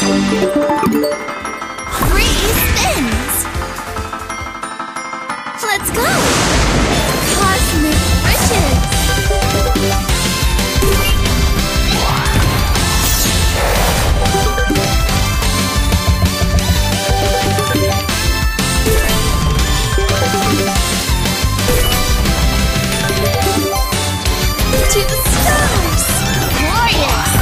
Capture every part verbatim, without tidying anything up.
Three spins! Let's go! Cosmic riches! To the stars! Glorious!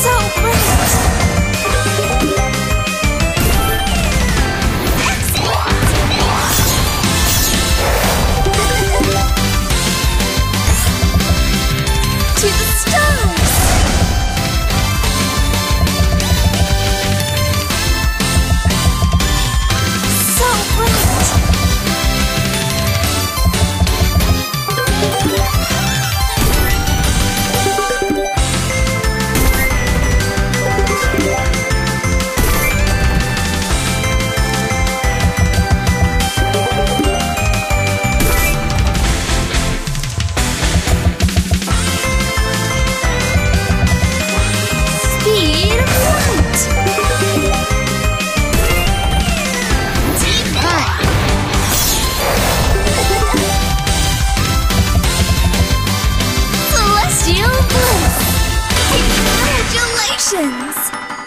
So great! To the stars! So bright! Congratulations!